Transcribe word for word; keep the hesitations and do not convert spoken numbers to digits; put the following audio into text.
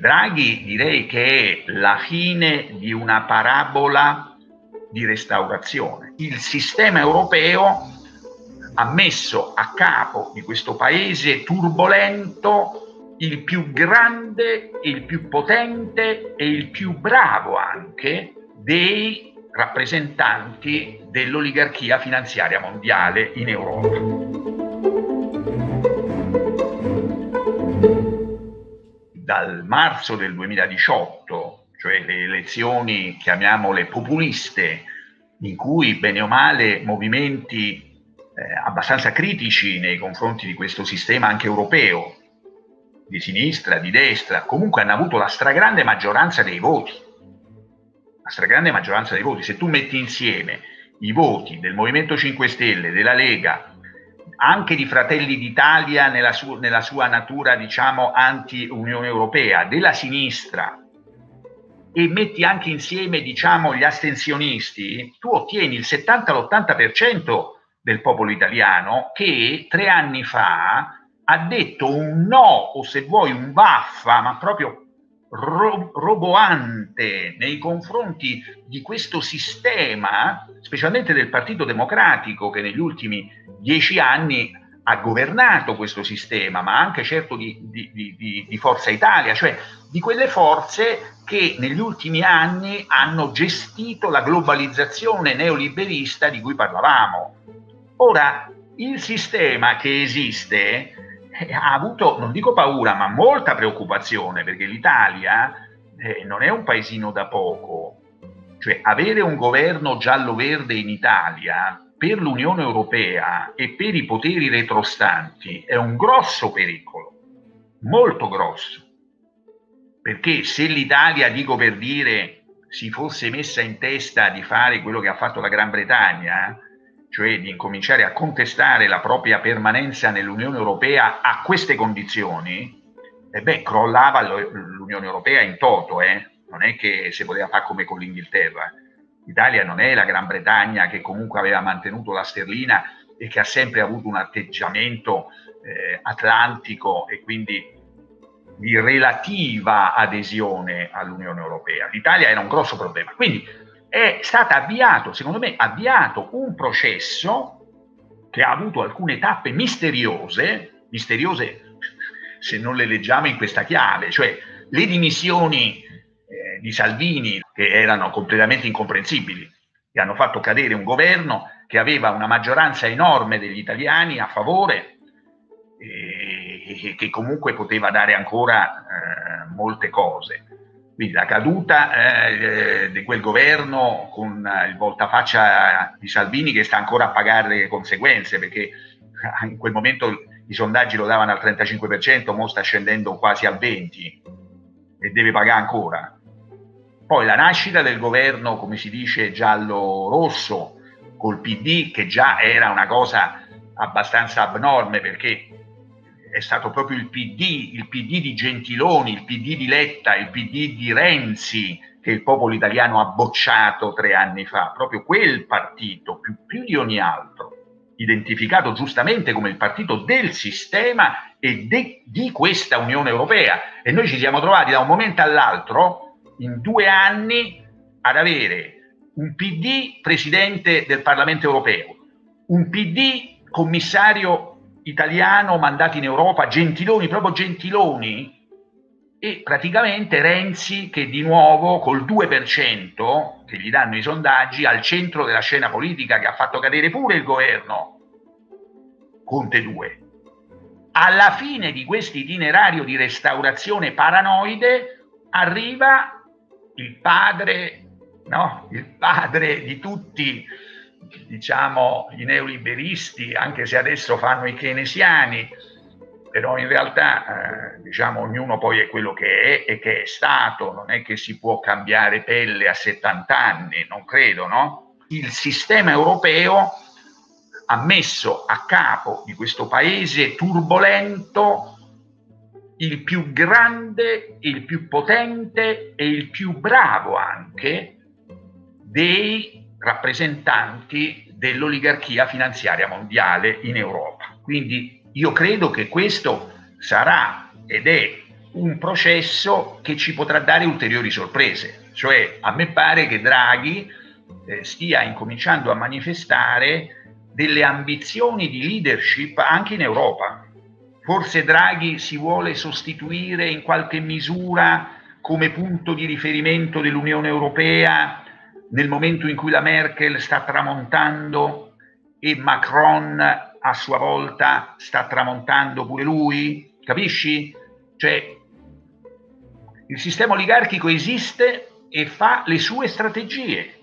Draghi direi che è la fine di una parabola di restaurazione. Il sistema europeo ha messo a capo di questo paese turbolento il più grande, il più potente e il più bravo anche dei rappresentanti dell'oligarchia finanziaria mondiale in Europa. Dal marzo del duemiladiciotto, cioè le elezioni, chiamiamole populiste, in cui bene o male movimenti eh, abbastanza critici nei confronti di questo sistema anche europeo, di sinistra, di destra, comunque hanno avuto la stragrande maggioranza dei voti. La stragrande maggioranza dei voti. Se tu metti insieme i voti del Movimento cinque Stelle, della Lega, anche di Fratelli d'Italia nella, su nella sua natura, diciamo, anti-Unione Europea, della sinistra, e metti anche insieme, diciamo, gli astensionisti, tu ottieni il settanta all'ottanta per cento del popolo italiano che tre anni fa ha detto un no, o se vuoi un vaffa, ma proprio ro roboante nei confronti di questo sistema, specialmente del Partito Democratico, che negli ultimi dieci anni ha governato questo sistema, ma anche certo di, di, di, di Forza Italia, cioè di quelle forze che negli ultimi anni hanno gestito la globalizzazione neoliberista di cui parlavamo. Ora, il sistema che esiste ha avuto, non dico paura, ma molta preoccupazione, perché l'Italia eh, non è un paesino da poco. Cioè, avere un governo giallo-verde in Italia per l'Unione Europea e per i poteri retrostanti è un grosso pericolo, molto grosso, perché se l'Italia, dico per dire, si fosse messa in testa di fare quello che ha fatto la Gran Bretagna, cioè di incominciare a contestare la propria permanenza nell'Unione Europea a queste condizioni, e beh, crollava l'Unione Europea in toto, eh? Non è che si poteva fare come con l'Inghilterra. L'Italia non è la Gran Bretagna, che comunque aveva mantenuto la sterlina e che ha sempre avuto un atteggiamento eh, atlantico e quindi di relativa adesione all'Unione Europea. L'Italia era un grosso problema. Quindi è stato avviato, secondo me, avviato un processo che ha avuto alcune tappe misteriose, misteriose se non le leggiamo in questa chiave, cioè le dimissioni eh, di Salvini, che erano completamente incomprensibili, che hanno fatto cadere un governo che aveva una maggioranza enorme degli italiani a favore e che comunque poteva dare ancora eh, molte cose. Quindi la caduta eh, di quel governo con il voltafaccia di Salvini, che sta ancora a pagare le conseguenze, perché in quel momento i sondaggi lo davano al trentacinque per cento, mo sta scendendo quasi al venti per cento e deve pagare ancora. Poi la nascita del governo, come si dice, giallo-rosso, col P D, che già era una cosa abbastanza abnorme, perché è stato proprio il P D, il P D di Gentiloni, il P D di Letta, il P D di Renzi, che il popolo italiano ha bocciato tre anni fa, proprio quel partito, più, più di ogni altro, identificato giustamente come il partito del sistema e de, di questa Unione Europea. E noi ci siamo trovati da un momento all'altro, in due anni, ad avere un P D presidente del Parlamento Europeo, un P D commissario italiano mandato in Europa, Gentiloni, proprio Gentiloni, e praticamente Renzi, che di nuovo col due per cento che gli danno i sondaggi, al centro della scena politica, che ha fatto cadere pure il governo Conte due. Alla fine di questo itinerario di restaurazione paranoide arriva il padre, no? Il padre di tutti, diciamo, i neoliberisti, anche se adesso fanno i keynesiani, però in realtà eh, diciamo, ognuno poi è quello che è e che è stato, non è che si può cambiare pelle a settanta anni, non credo, no? Il sistema europeo ha messo a capo di questo paese turbolento il più grande, il più potente e il più bravo anche dei rappresentanti dell'oligarchia finanziaria mondiale in Europa. Quindi io credo che questo sarà ed è un processo che ci potrà dare ulteriori sorprese. Cioè, a me pare che Draghi eh, stia incominciando a manifestare delle ambizioni di leadership anche in Europa. Forse Draghi si vuole sostituire in qualche misura come punto di riferimento dell'Unione Europea nel momento in cui la Merkel sta tramontando e Macron a sua volta sta tramontando pure lui, capisci? Cioè, il sistema oligarchico esiste e fa le sue strategie.